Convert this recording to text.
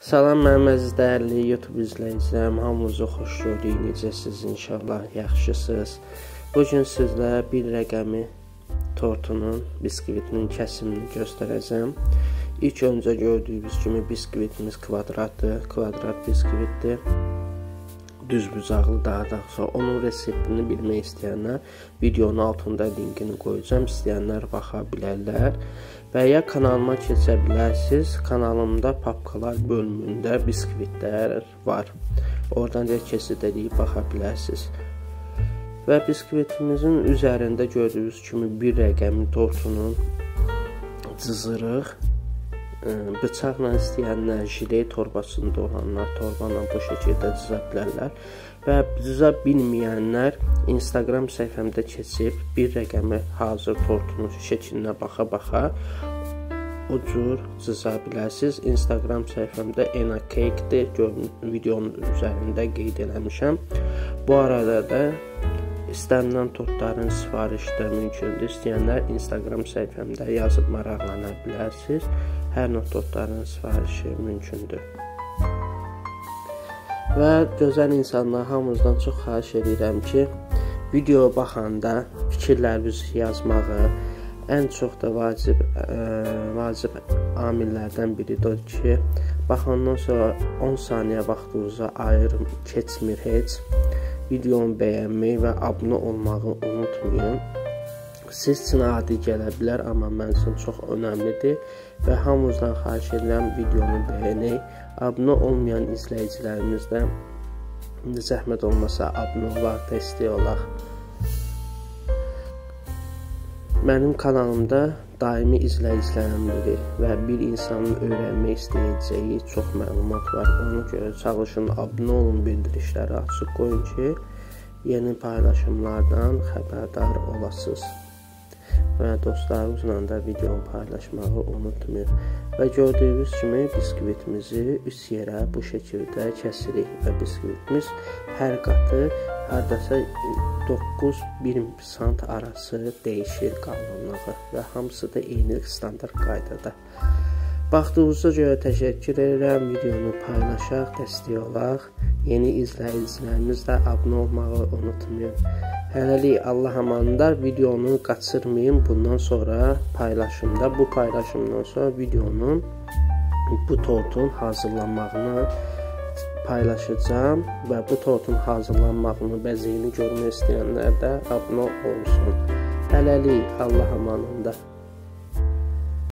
Salam mənim əziz dəyərli YouTube izləyicilərim, hamınızı xoş gördük. Necəsiz? İnşallah yaxşısınız. Bugün sizlərə bir rəqəmi tortunun, biskvitinin kəsimini göstərəcəm. İlk öncə gördüyünüz kimi biskvitimiz kvadratdır, kvadrat biskvitdir. Düz bucaqlı daha doğrusu. Onun reseptini bilmək istəyənlər videonun altında linkini qoyacağım. İstəyənlər baxa bilərlər. Və ya kanalıma keçə bilərsiniz. Kanalımda papkalar bölümündə biskvitlər var. Oradan da keçid edib baxa bilərsiniz. Və biskvitimizin üzərində gördüyünüz kimi bir rəqəmi tortunun cızırıq. Bıçaqla istəyənlər jilet torbasında olanlar torbanla bu şəkildə cıza bilərlər və cıza bilməyənlər Instagram səhifəmdə keçib bir rəqəmi hazır tortunun şəklinə baxa-baxa o cür cıza bilərsiniz. Instagram səhifəmdə ena_cakes-dir, videonun üzərində qeyd eləmişəm. Bu arada da istənilən tortların sifarişi də mümkündür. İstəyənlər Instagram səhifəmdə yazıb maraqlana bilərsiniz. Hər növ tortların sifarişi mümkündür. Və gözəl insanlar, hamımızdan çox xahiş edirəm ki, videoya baxanda fikirlərinizi yazmağı, ən çox da vacib amillərdən biridir ki, baxandan sonra 10 saniyə vaxtınıza ayırım, keçmir heç. Videonu bəyənmək və abunə olmağı unutmayın. Siz üçün adi gələ bilər, amma mən üçün çox önəmlidir və hamımızdan xahiş edirəm videonu bəyənək. Abunə olmayan izləyicilərimiz də zəhmət olmasa abunə olaq, dəstək olaq. Mənim kanalımda daimi izləyicilərim bilir və bir insanın öyrənmək istəyəcəyi çox məlumat var. Ona görə çalışın, abunə olun, bildirişləri açıq qoyun ki, yeni paylaşımlardan xəbərdar olasınız. Və dostlarımızla da videonu paylaşmağı unutmayın. Və gördüyünüz kimi biskvitimizi üç yerə bu şəkildə kəsirik və biskvitimiz hər qatı hardasa 9-1 sant arası dəyişir qalınlığı və hamısı da eyni standart qaydada. Baxdığınıza görə təşəkkür edirəm, videonu paylaşaq, dəstək olaq, yeni izləyicilərimiz də abunə olmağı unutmayın. Hələlik Allah amanında, videonu qaçırmayın, bundan sonra paylaşımda, bu paylaşımdan sonra videonun, bu tortun hazırlanmağını paylaşacağım və bu tortun hazırlanmağını, bəzəyini görmək istəyənlər də abunə olsun. Hələlik Allah amanında.